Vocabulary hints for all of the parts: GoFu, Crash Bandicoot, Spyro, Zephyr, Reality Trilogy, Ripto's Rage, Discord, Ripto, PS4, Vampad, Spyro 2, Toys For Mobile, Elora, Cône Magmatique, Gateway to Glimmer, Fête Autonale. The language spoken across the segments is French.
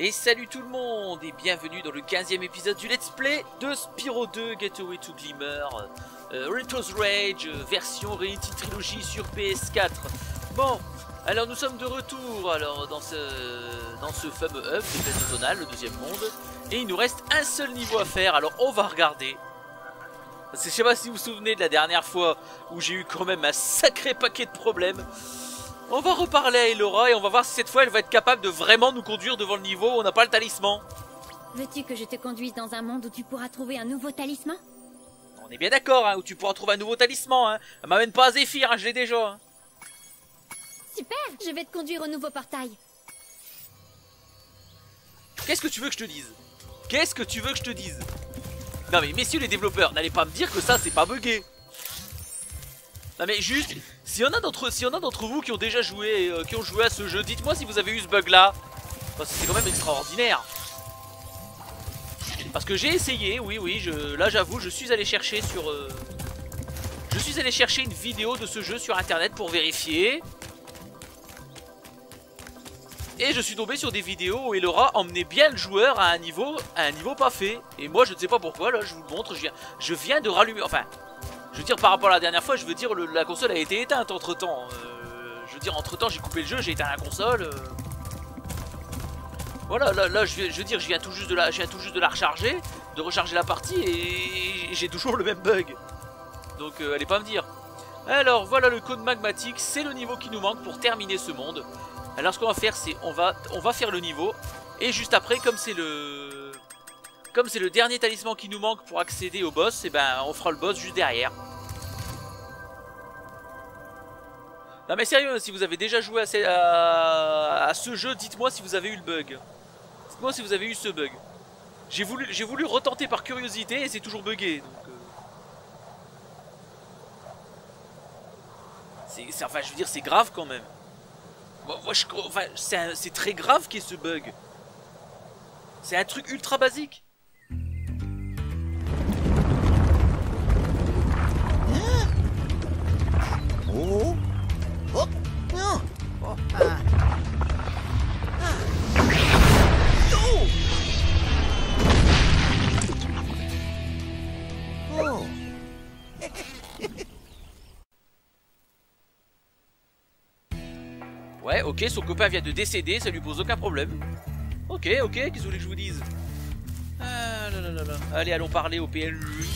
Et salut tout le monde et bienvenue dans le 15e épisode du Let's Play de Spyro 2 Gateway to Glimmer Ripto's Rage version Reality Trilogy sur PS4. Bon, alors nous sommes de retour alors dans ce fameux hub de Fête Autonale, le deuxième monde. Et il nous reste un seul niveau à faire, alors on va regarder. Parce que je sais pas si vous vous souvenez de la dernière fois où j'ai eu quand même un sacré paquet de problèmes. On va reparler à Elora et on va voir si cette fois elle va être capable de vraiment nous conduire devant le niveau où on n'a pas le talisman. Veux-tu que je te conduise dans un monde où tu pourras trouver un nouveau talisman? On est bien d'accord, hein, où tu pourras trouver un nouveau talisman. Hein. Elle m'amène pas à Zephyr, hein, je l'ai déjà. Hein. Super, je vais te conduire au nouveau portail. Qu'est-ce que tu veux que je te dise? Qu'est-ce que tu veux que je te dise? Non mais messieurs les développeurs, n'allez pas me dire que ça c'est pas bugué. Non mais juste, si y en a d'entre vous qui ont déjà joué, à ce jeu, dites-moi si vous avez eu ce bug là. Parce que c'est quand même extraordinaire. Parce que j'ai essayé, oui, là j'avoue, je suis allé chercher sur... je suis allé chercher une vidéo de ce jeu sur internet pour vérifier. Et je suis tombé sur des vidéos où Elora emmenait bien le joueur à un niveau pas fait. Et moi je ne sais pas pourquoi, là je vous le montre, je viens de rallumer, enfin... Je veux dire, par rapport à la dernière fois, je veux dire, la console a été éteinte entre temps. Je veux dire, entre temps, j'ai coupé le jeu, j'ai éteint la console. Voilà, là, je viens tout juste de la recharger, de recharger la partie et j'ai toujours le même bug. Donc, allez pas me dire. Alors, voilà le cône magmatique, c'est le niveau qui nous manque pour terminer ce monde. Alors, ce qu'on va faire, c'est on va faire le niveau et juste après, comme c'est le. Comme c'est le dernier talisman qui nous manque pour accéder au boss, et ben on fera le boss juste derrière. Non mais sérieux, si vous avez déjà joué à ce jeu, dites-moi si vous avez eu le bug. Dites-moi si vous avez eu ce bug. J'ai voulu retenter par curiosité et c'est toujours bugué. Donc enfin je veux dire, c'est grave quand même. Enfin, c'est très grave qu'est ce bug. C'est un truc ultra basique. Oh. Oh. Non. Oh. Ah. Ah. Oh. Oh. Ouais, ok, son copain vient de décéder, ça lui pose aucun problème. Ok, qu'est-ce que vous voulez que je vous dise? Ah là là là là. Allez, allons parler au PLU.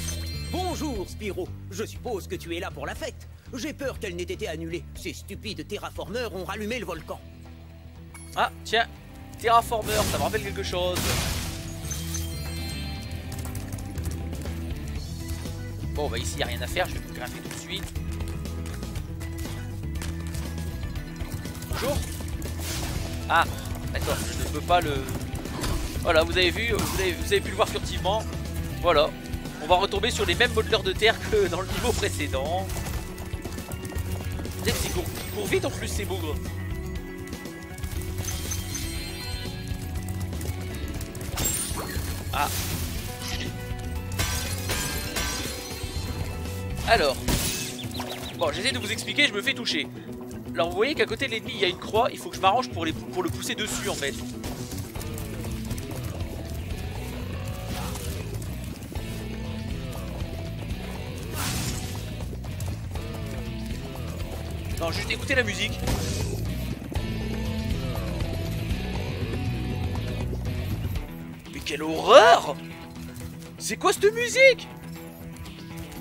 Bonjour Spyro, je suppose que tu es là pour la fête. J'ai peur qu'elle n'ait été annulée. Ces stupides terraformeurs ont rallumé le volcan. Ah, tiens, terraformeur, ça me rappelle quelque chose. Bon, bah ici, il n'y a rien à faire, je vais vous grimper tout de suite. Bonjour. Ah, d'accord, je ne peux pas le... Voilà, vous avez vu, vous avez pu le voir furtivement. Voilà. On va retomber sur les mêmes modeleurs de terre que dans le niveau précédent. Peut-être qu'ils courent vite en plus ces bougres. Ah. Alors. Bon, j'essaie de vous expliquer, je me fais toucher. Alors vous voyez qu'à côté de l'ennemi il y a une croix, il faut que je m'arrange pour le pousser dessus en fait. Non, juste écoutez la musique. Mais quelle horreur! C'est quoi cette musique?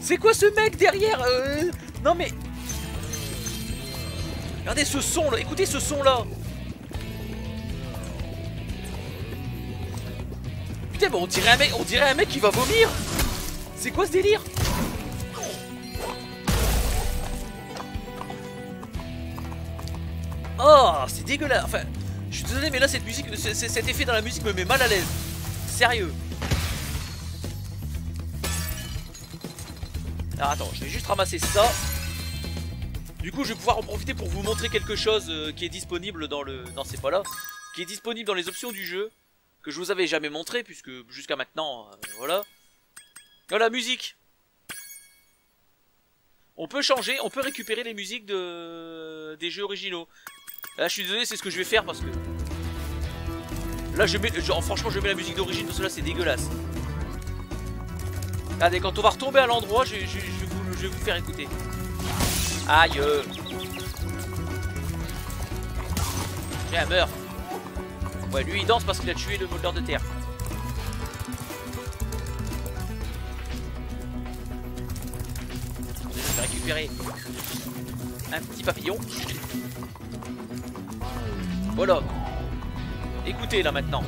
C'est quoi ce mec derrière? Non mais... Regardez ce son là, écoutez ce son là. Putain, mais on dirait un mec qui va vomir. C'est quoi ce délire? Oh, c'est dégueulasse. Enfin, je suis désolé, mais là, cette musique, cet effet dans la musique me met mal à l'aise. Sérieux. Alors, attends, je vais juste ramasser ça. Du coup, je vais pouvoir en profiter pour vous montrer quelque chose qui est disponible dans le... Non, c'est pas là. Qui est disponible dans les options du jeu. Que je vous avais jamais montré, puisque jusqu'à maintenant, voilà. Voilà, musique. On peut changer, on peut récupérer les musiques des jeux originaux. Là, je suis désolé, c'est ce que je vais faire parce que... Là je mets, genre, franchement je mets la musique d'origine parce que là c'est dégueulasse. Regardez, quand on va retomber à l'endroit, je vais vous faire écouter. Aïe. J'ai un meurtre. Ouais, lui il danse parce qu'il a tué le moldeur de terre. Je vais récupérer un petit papillon. Voilà. Écoutez là maintenant.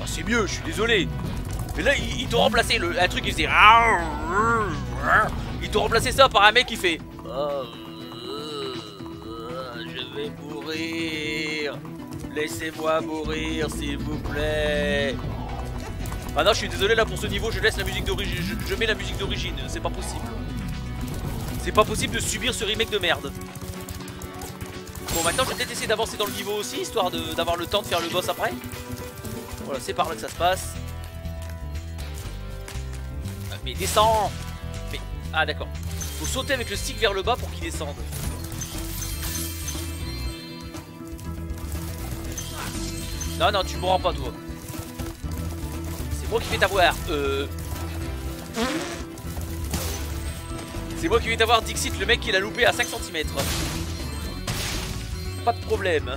Bah, c'est mieux, je suis désolé. Mais là ils t'ont remplacé le un truc qui faisait. Ils t'ont remplacé ça par un mec qui fait. Je vais mourir. Laissez-moi mourir s'il vous plaît. Ah non, je suis désolé là pour ce niveau, je laisse la musique d'origine, je mets la musique d'origine, c'est pas possible. C'est pas possible de subir ce remake de merde. Bon, maintenant je vais peut-être essayer d'avancer dans le niveau aussi, histoire d'avoir le temps de faire le boss après. Voilà, c'est par là que ça se passe. Ah, mais descends. Mais... Ah d'accord. Faut sauter avec le stick vers le bas pour qu'il descende. Non, non, tu mourras pas toi. C'est moi qui vais t'avoir. C'est moi qui vais t'avoir, Dixit, le mec qui l'a loupé à 5 cm. Pas de problème.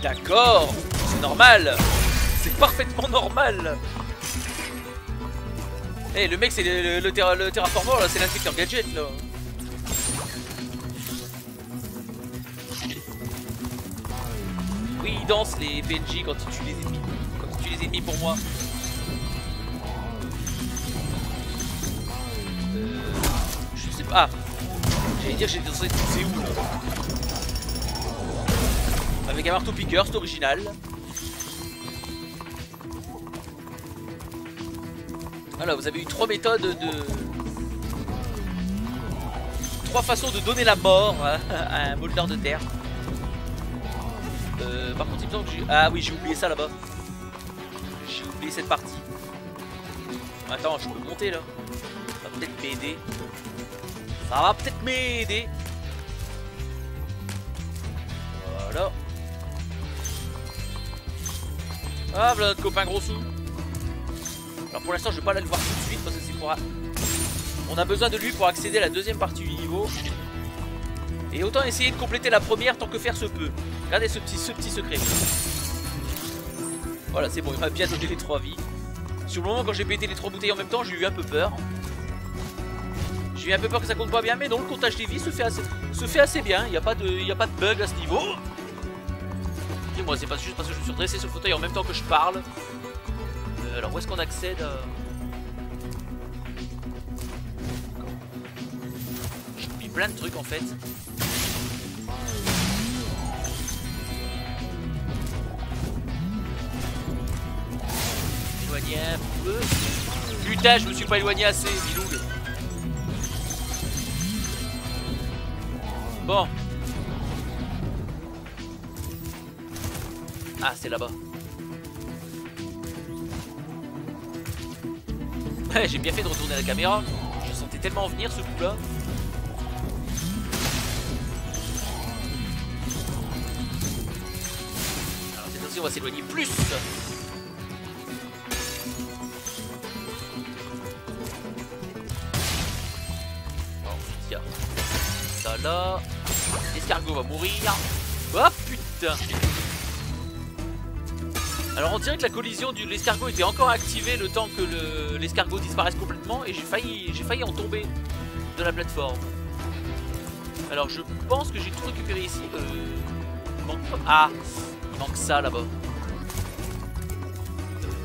D'accord, c'est normal. C'est parfaitement normal. Eh, hey, le mec, c'est le terraformeur, là, c'est l'inspecteur gadget, là. Oui, il danse les Benji quand il tue les ennemis. Quand il tue les ennemis pour moi. Je sais pas. Ah, j'allais dire, j'ai dansé. C'est où, là? Avec un marteau piqueur, c'est original. Voilà, vous avez eu 3 méthodes de... 3 façons de donner la mort à un moldeur de terre. Par contre, il me semble que j'ai... Ah oui, j'ai oublié ça là-bas. J'ai oublié cette partie. Attends, je peux monter là. Ça va peut-être m'aider. Ça va peut-être m'aider. Voilà. Ah, voilà notre copain gros sous. Alors pour l'instant je vais pas aller le voir tout de suite parce que c'est pour... On a besoin de lui pour accéder à la deuxième partie du niveau. Et autant essayer de compléter la première tant que faire se peut. Regardez ce petit secret. Voilà, c'est bon, il m'a bien donné les 3 vies. Sur le moment quand j'ai pété les 3 bouteilles en même temps, j'ai eu un peu peur. J'ai eu un peu peur que ça compte pas bien, mais non, le comptage des vies se fait assez bien. Il n'y a pas de bug à ce niveau. Et moi c'est pas juste parce que je me suis redressé sur le fauteuil en même temps que je parle. Alors où est-ce qu'on accède J'ai mis plein de trucs en fait. Éloigné un peu. Putain, je me suis pas éloigné assez, biloul. Bon. Ah, c'est là-bas. J'ai bien fait de retourner à la caméra, je sentais tellement en venir ce coup là. Alors cette fois-ci on va s'éloigner plus. Bon, tiens. Ça là. L'escargot va mourir. Oh putain. Alors on dirait que la collision de l'escargot était encore activée le temps que l'escargot disparaisse complètement et j'ai failli en tomber de la plateforme. Alors je pense que j'ai tout récupéré ici. Ah, il manque ça là-bas.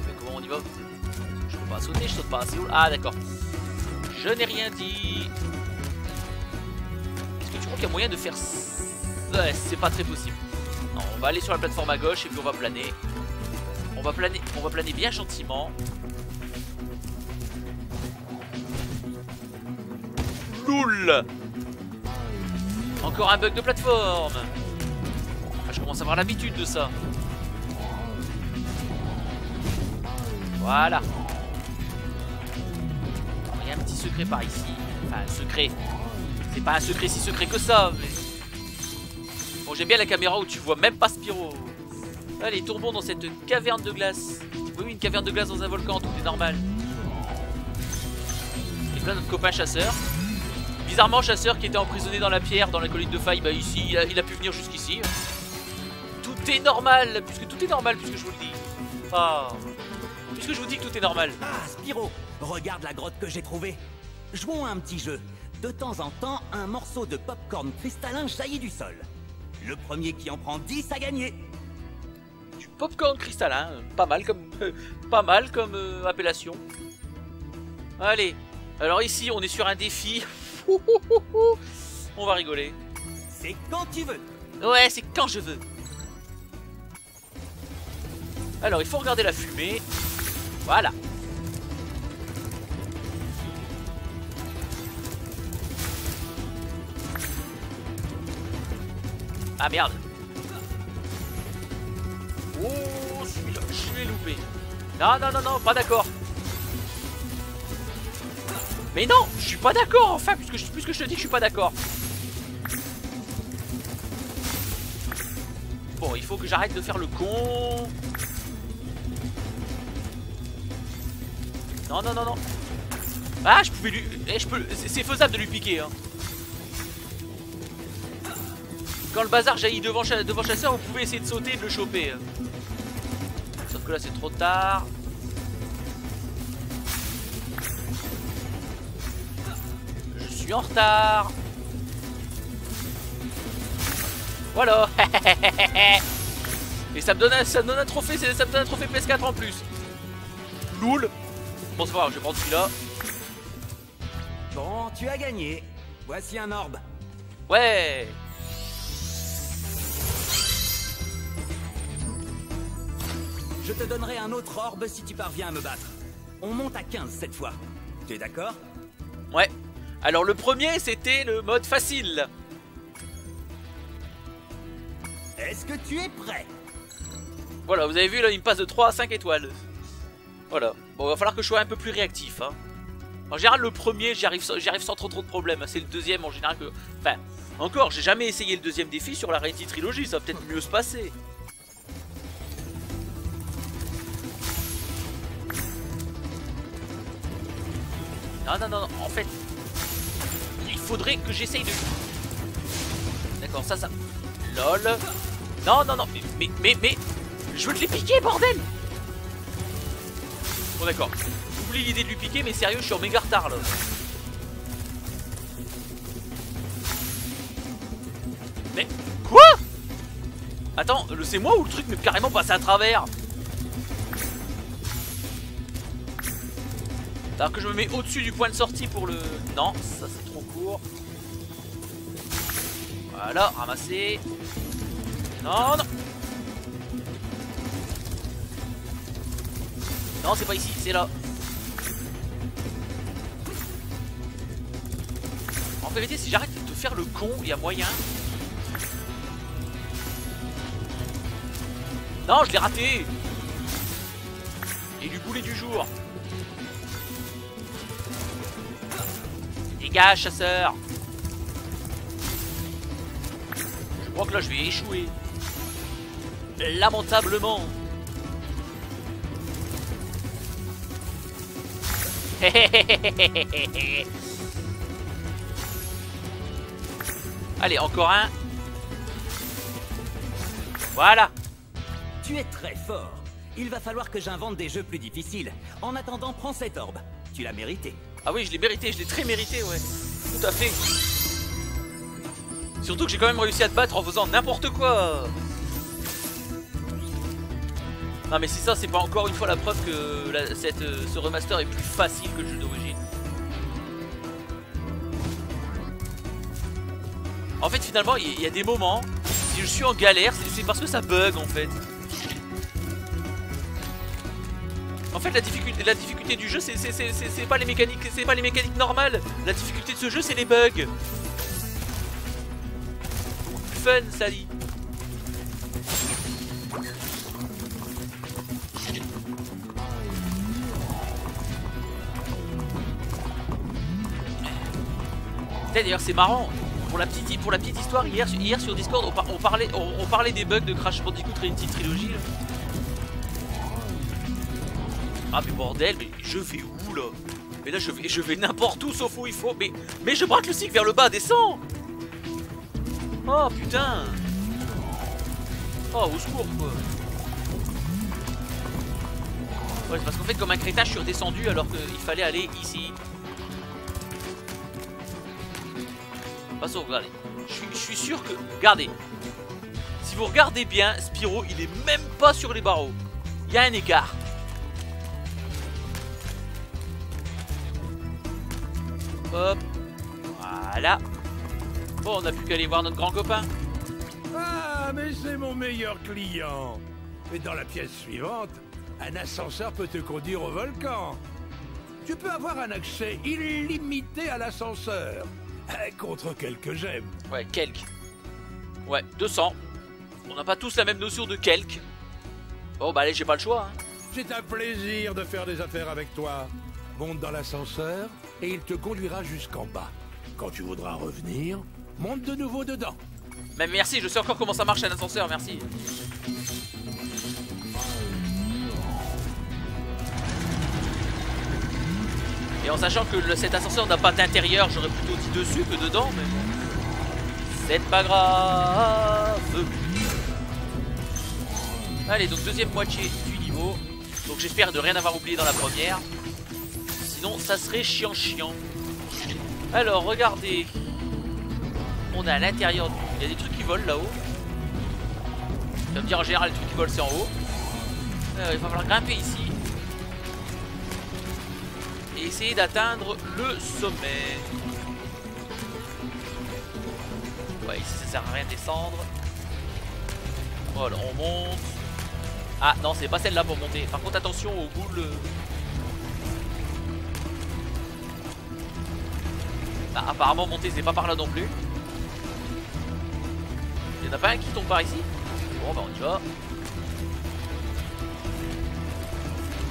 Mais comment on y va? Je peux pas sauter, je saute pas assez haut. Ah d'accord. Je n'ai rien dit. Est-ce que tu crois qu'il y a moyen de faire... Ouais, c'est pas très possible. Non, on va aller sur la plateforme à gauche et puis on va planer. On va planer bien gentiment. Loul. Encore un bug de plateforme. Enfin, je commence à avoir l'habitude de ça. Voilà. Alors, il y a un petit secret par ici. Enfin, un secret. C'est pas un secret si secret que ça, mais... Bon, j'aime bien la caméra où tu vois même pas Spyro. Là, les tourbons dans cette caverne de glace. Oui, une caverne de glace dans un volcan, tout est normal. Et plein d'autres copains chasseurs. Bizarrement, chasseur qui était emprisonné dans la pierre, dans la colline de faille, bah ici, il a pu venir jusqu'ici. Tout est normal, puisque tout est normal, puisque je vous le dis. Ah, puisque je vous dis que tout est normal. Ah, Spyro, regarde la grotte que j'ai trouvée. Jouons à un petit jeu. De temps en temps, un morceau de pop-corn cristallin jaillit du sol. Le premier qui en prend 10 a gagné. Du pop-corn cristallin, pas mal comme appellation. Allez, alors ici on est sur un défi. On va rigoler. C'est quand tu veux. Ouais, c'est quand je veux. Alors il faut regarder la fumée. Voilà. Ah merde. Oh, je l'ai loupé. Non, non, non, non, pas d'accord. Mais non, je suis pas d'accord, enfin, puisque je te dis que je suis pas d'accord. Bon, il faut que j'arrête de faire le con. Non, non, non, non. Ah, je pouvais lui... C'est faisable de lui piquer, hein. Quand le bazar jaillit devant chasseur, vous pouvez essayer de sauter et de le choper. Sauf que là, c'est trop tard. Je suis en retard. Voilà. Et ça me donne un trophée, ça me donne un trophée PS4 en plus. Loul. Bon, c'est pas grave, je vais prendre celui-là. Bon, tu as gagné. Voici un orbe. Ouais. Je te donnerai un autre orbe si tu parviens à me battre. On monte à 15 cette fois. Tu es d'accord? Ouais. Alors le premier, c'était le mode facile. Est-ce que tu es prêt? Voilà, vous avez vu, là, il me passe de 3 à 5 étoiles. Voilà. Bon, il va falloir que je sois un peu plus réactif, hein. En général, le premier, j'y arrive sans trop de problèmes. C'est le deuxième, en général, que... Enfin, encore, j'ai jamais essayé le deuxième défi sur la Reality Trilogy. Ça va peut-être mieux se passer. Non, non, non, non. En fait... Faudrait que j'essaye de... D'accord, ça... Lol. Non, non, non. Mais... Je veux te les piquer, bordel. Bon, d'accord. J'oublie l'idée de lui piquer, mais sérieux, je suis en méga retard, là. Mais... Quoi? Attends, c'est moi ou le truc m'est carrément passé à travers? Alors que je me mets au-dessus du point de sortie pour le... Non, ça c'est trop court. Voilà, ramasser. Non, non. Non, c'est pas ici, c'est là. En vérité, si j'arrête de faire le con, il y a moyen. Non, je l'ai raté. Et du boulet du jour. Dégage, chasseur. Je crois que là je vais échouer. Lamentablement. Allez, encore un. Voilà. Tu es très fort. Il va falloir que j'invente des jeux plus difficiles. En attendant, prends cette orbe. Tu l'as mérité. Ah oui, je l'ai mérité, je l'ai très mérité, ouais. Tout à fait. Surtout que j'ai quand même réussi à te battre en faisant n'importe quoi. Non mais si ça, c'est pas encore une fois la preuve que ce remaster est plus facile que le jeu d'origine. En fait, finalement, il y a des moments, si je suis en galère, c'est parce que ça bug, en fait. En fait, la difficulté du jeu, c'est pas les mécaniques, c'est pas les mécaniques normales. La difficulté de ce jeu, c'est les bugs. Fun, ça dit. D'ailleurs c'est marrant, pour la petite histoire, hier sur Discord on parlait des bugs de Crash Bandicoot Reality Trilogy là. Ah mais bordel, mais je vais où là? Mais là je vais n'importe où sauf où il faut. Mais je braque le cycle vers le bas, descends. Oh putain. Oh au secours quoi. Ouais, c'est parce qu'en fait comme un crétin je suis redescendu alors qu'il fallait aller ici. Façon, regardez, je suis sûr que... Regardez, si vous regardez bien, Spyro, il est même pas sur les barreaux. Il y a un écart. Hop, voilà. Bon, on n'a plus qu'à aller voir notre grand copain. Ah, mais c'est mon meilleur client. Et dans la pièce suivante, un ascenseur peut te conduire au volcan. Tu peux avoir un accès illimité à l'ascenseur. Contre quelques gemmes. Ouais, quelques. Ouais, 200. On n'a pas tous la même notion de quelques. Oh bah allez, j'ai pas le choix. Hein. C'est un plaisir de faire des affaires avec toi. Monte dans l'ascenseur et il te conduira jusqu'en bas. Quand tu voudras revenir, monte de nouveau dedans. Mais merci, je sais encore comment ça marche un ascenseur, merci. Et en sachant que cet ascenseur n'a pas d'intérieur, j'aurais plutôt dit dessus que dedans, mais c'est pas grave. Allez, donc deuxième moitié du niveau. Donc j'espère de rien avoir oublié dans la première. Sinon, ça serait chiant. Alors, regardez. On est à l'intérieur du... Il y a des trucs qui volent là-haut. Ça veut dire en général, les trucs qui volent, c'est en haut. Il va falloir grimper ici. Et essayer d'atteindre le sommet. Ouais, ici ça sert à rien de descendre. Voilà, on monte. Ah non, c'est pas celle-là pour monter. Par contre, attention aux boules. Ah, apparemment, monter c'est pas par là non plus. Il y en a pas un qui tombe par ici? Bon, bah on y va.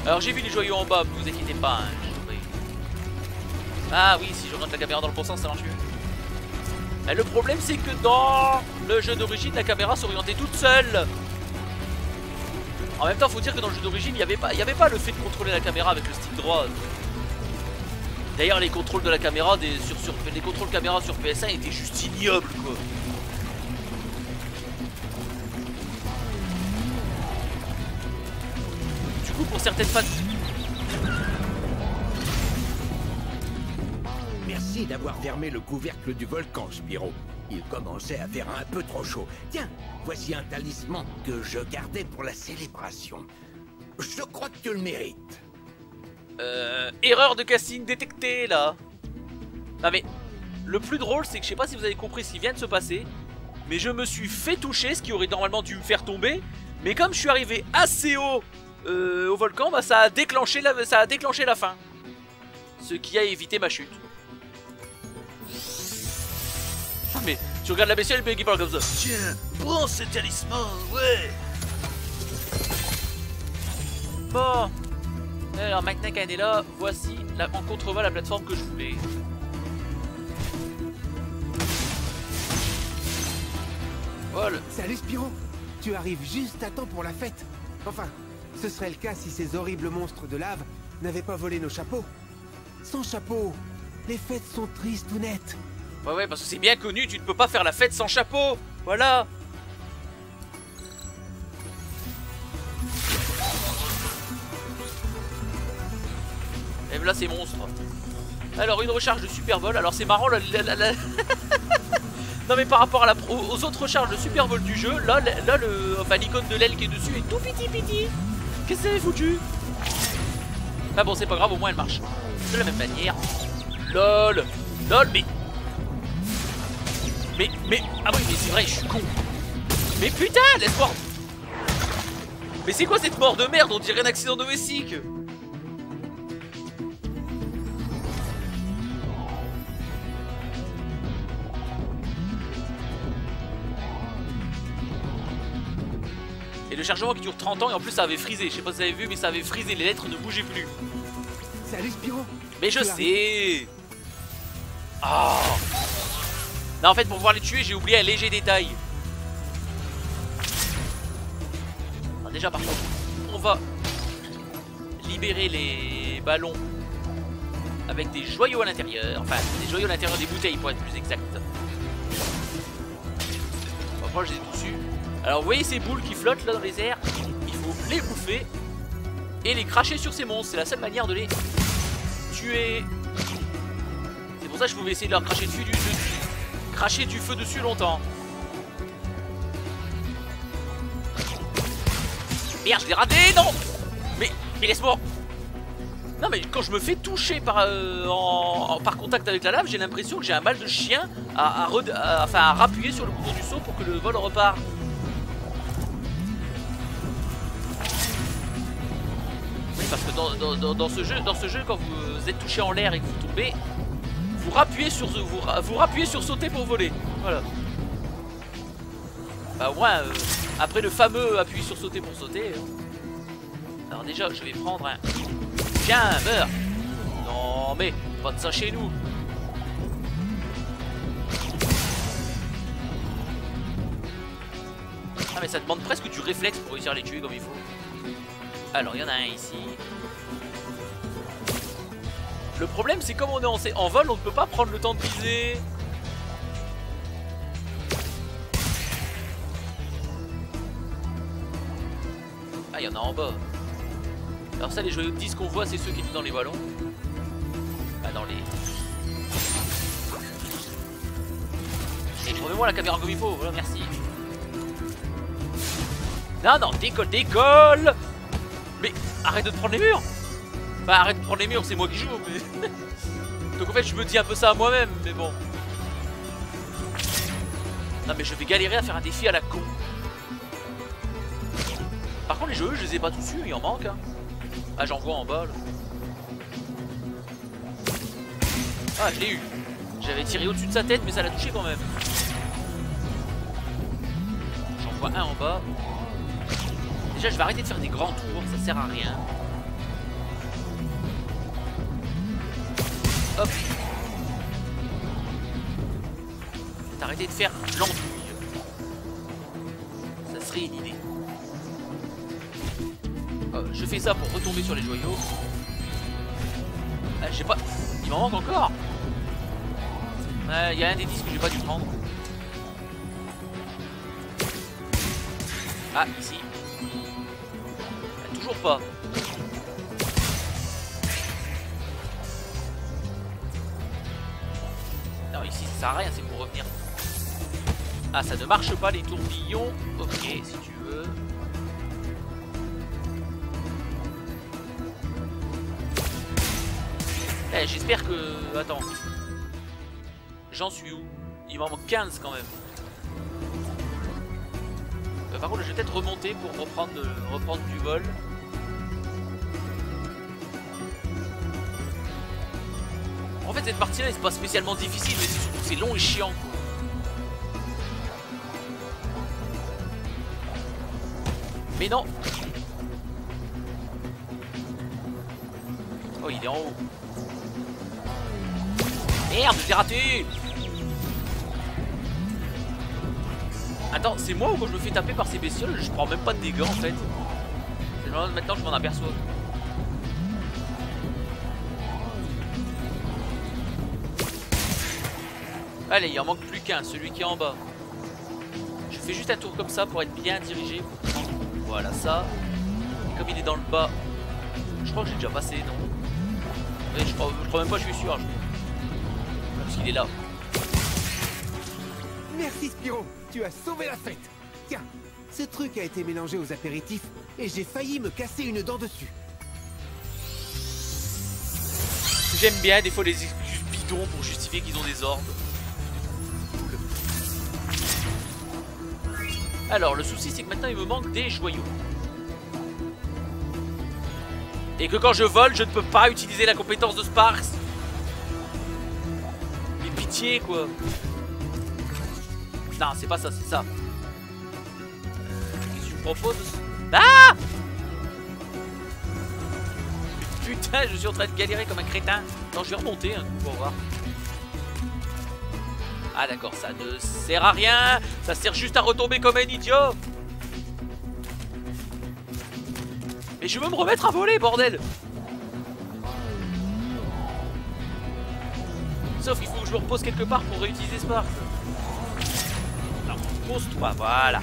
Alors, j'ai vu les joyaux en bas, vous inquiétez pas. Hein. Ah oui, si je rentre la caméra dans le bon sens, ça marche mieux. Et le problème, c'est que dans le jeu d'origine, la caméra s'orientait toute seule. En même temps, faut dire que dans le jeu d'origine, il n'y avait pas le fait de contrôler la caméra avec le stick droit. D'ailleurs, les contrôles de la caméra les contrôles caméra sur PS1 étaient juste ignobles, quoi. Du coup, pour certaines fans... Merci d'avoir fermé le couvercle du volcan, Spyro. Il commençait à faire un peu trop chaud. Tiens, voici un talisman que je gardais pour la célébration. Je crois que tu le mérites. Erreur de casting détectée, là. Non mais, le plus drôle, c'est que je sais pas si vous avez compris ce qui vient de se passer, mais je me suis fait toucher, ce qui aurait normalement dû me faire tomber, mais comme je suis arrivé assez haut au volcan, bah, ça a déclenché la fin. Ce qui a évité ma chute. Mais tu regardes la bestiole et puis qui parle comme ça. Tiens, prends ce talisman, ouais. Bon. Alors maintenant qu'elle est là, voici en contrebas la plateforme que je voulais. Voilà. Salut Spyro, tu arrives juste à temps pour la fête. Enfin, ce serait le cas si ces horribles monstres de lave n'avaient pas volé nos chapeaux. Sans chapeau, les fêtes sont tristes ou nettes. Ouais, ouais, parce que c'est bien connu, tu ne peux pas faire la fête sans chapeau. Voilà. Même là, c'est monstre. Alors, une recharge de Superball. Alors, c'est marrant, non, mais par rapport à aux autres recharges de Superball du jeu, là l'icône de l'aile qui est dessus est tout petit. Qu'est-ce que c'est foutu? Ah bon, c'est pas grave, au moins elle marche. De la même manière. LOL. LOL, mais... ah oui, mais c'est vrai, je suis con. Mais putain, laisse-moi. Mais c'est quoi cette mort de merde? On dirait un accident domestique. Et le chargement qui dure 30 ans et en plus ça avait frisé. Je sais pas si vous avez vu, mais ça avait frisé, les lettres ne bougeaient plus. Salut Spyro. Mais je sais. Ah oh. Non, en fait, pour pouvoir les tuer, j'ai oublié un léger détail. Enfin, déjà, par contre, on va libérer les ballons avec des joyaux à l'intérieur. Enfin, des joyaux à l'intérieur des bouteilles, pour être plus exact. Moi, je les ai tous eus. Alors, vous voyez ces boules qui flottent là dans les airs. Il faut les bouffer et les cracher sur ces monstres. C'est la seule manière de les tuer. C'est pour ça que je pouvais essayer de leur cracher dessus cracher du feu dessus longtemps. Merde, je l'ai raté, non. Mais laisse-moi. Non, mais quand je me fais toucher par contact avec la lave, j'ai l'impression que j'ai un mal de chien à rappuyer sur le bouton du seau pour que le vol repart. Oui, parce que dans ce jeu, quand vous êtes touché en l'air et que vous tombez, vous rappuyez sur sauter pour voler. Voilà. Bah, ouais, après le fameux appui sur sauter pour sauter. Alors, déjà, je vais prendre un. Tiens, meurs! Non, mais pas de ça chez nous! Ah, mais ça demande presque du réflexe pour réussir à les tuer comme il faut. Alors, il y en a un ici. Le problème, c'est comme on est en vol, on ne peut pas prendre le temps de viser. Ah, il y en a en bas. Alors ça, les joyaux de 10 qu'on voit, c'est ceux qui étaient dans les ballons. Ah, dans les... Et remets-moi la caméra comme il faut, voilà, merci. Non, non, décolle, décolle. Mais arrête de te prendre les murs. Bah arrête de prendre les murs, c'est moi qui joue, mais... Donc en fait, je me dis un peu ça à moi-même, mais bon. Non, mais je vais galérer à faire un défi à la con. Par contre, les joyeux, je les ai pas tous eus, il en manque, hein. Ah, j'en vois en bas là. Ah, je l'ai eu. J'avais tiré au-dessus de sa tête, mais ça l'a touché quand même. J'en vois un en bas. Déjà, je vais arrêter de faire des grands tours, ça sert à rien. Hop. J'ai arrêté de faire l'andouille. Ça serait une idée. Je fais ça pour retomber sur les joyaux. J'ai pas... Il m'en manque encore. Il y a un des 10 que j'ai pas dû prendre. Ah, ici. Toujours pas. Non, ici ça sert à rien, c'est pour revenir. Ah, ça ne marche pas les tourbillons. Ok, si tu veux. Eh, j'espère que... Attends. J'en suis où? Il m'en manque 15 quand même. Par contre, je vais peut-être remonter pour reprendre du vol. En fait, cette partie-là, c'est pas spécialement difficile, mais surtout c'est long et chiant. Mais non. Oh, il est en haut. Merde, j'ai raté! Attends, c'est moi ou quand je me fais taper par ces bestioles, je prends même pas de dégâts en fait. C'est maintenant que je m'en aperçois. Allez, il en manque plus qu'un, celui qui est en bas. Je fais juste un tour comme ça pour être bien dirigé. Voilà ça. Et comme il est dans le bas, je crois que j'ai déjà passé, non? Mais je crois même pas, je suis sûr. Parce qu'il est là. Merci Spyro, tu as sauvé la fête. Tiens, ce truc a été mélangé aux apéritifs et j'ai failli me casser une dent dessus. J'aime bien des fois les excuses bidons pour justifier qu'ils ont des ordres. Alors le souci c'est que maintenant il me manque des joyaux. Et que quand je vole, je ne peux pas utiliser la compétence de Sparks. Quoi. Non, c'est pas ça, c'est ça. Qu'est-ce que tu me proposes? Ah! Putain, je suis en train de galérer comme un crétin. Non, je vais remonter un coup pour voir. Ah d'accord, ça ne sert à rien. Ça sert juste à retomber comme un idiot. Mais je veux me remettre à voler, bordel. Sauf qu'il faut que je me repose quelque part pour réutiliser Spark. Alors, pose-toi, voilà.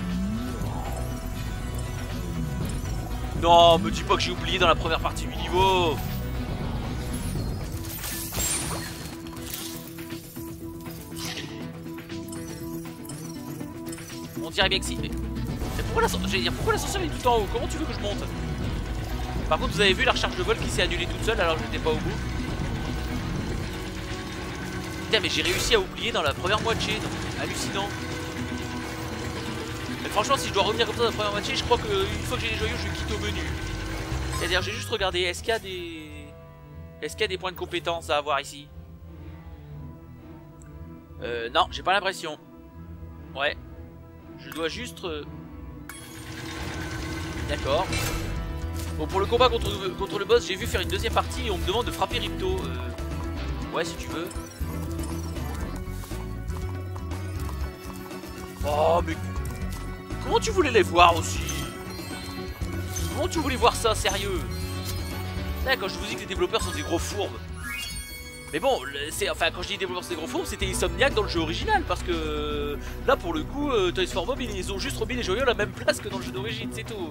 Non, me dis pas que j'ai oublié dans la première partie du niveau. On dirait bien que si. Mais pourquoi l'ascenseur est tout en haut? Comment tu veux que je monte? Par contre, vous avez vu la recharge de vol qui s'est annulée toute seule alors que je n'étais pas au bout. Putain, mais j'ai réussi à oublier dans la première moitié, donc hallucinant. Mais franchement, si je dois revenir comme ça dans la première moitié, je crois qu'une fois que j'ai les joyaux, je quitte au menu. C'est-à-dire, j'ai juste regardé, est-ce qu'il y a des points de compétence à avoir ici? Non, j'ai pas l'impression. Ouais. Je dois juste... D'accord. Bon, pour le combat contre le boss, j'ai vu faire une deuxième partie et on me demande de frapper Ripto. Ouais, si tu veux. Oh, mais... Comment tu voulais les voir aussi? Comment tu voulais voir ça, sérieux? Quand je vous dis que les développeurs sont des gros fourbes. Mais bon, enfin, quand je dis développeurs sont des gros fourbes, c'était Insomniac dans le jeu original. Parce que là, pour le coup, Toys For Mobile, ils ont juste remis les joyaux à la même place que dans le jeu d'origine, c'est tout.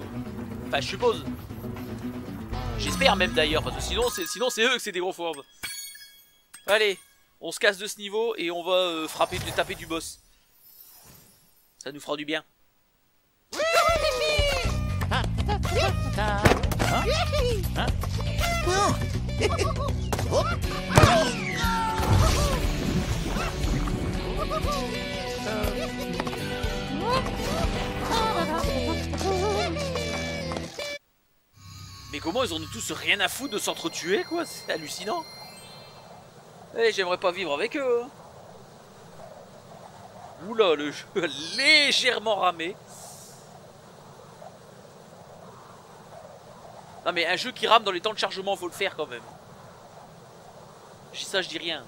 Enfin, je suppose. J'espère même d'ailleurs, parce que sinon c'est eux que c'est des gros fourbes. Allez, on se casse de ce niveau et on va taper du boss. Ça nous fera du bien. Mais comment ils en ont tous rien à foutre de s'entretuer, quoi? C'est hallucinant. Eh, j'aimerais pas vivre avec eux. Hein. Oula, le jeu a légèrement ramé. Non mais un jeu qui rame dans les temps de chargement, faut le faire quand même. Je dis ça, je dis rien.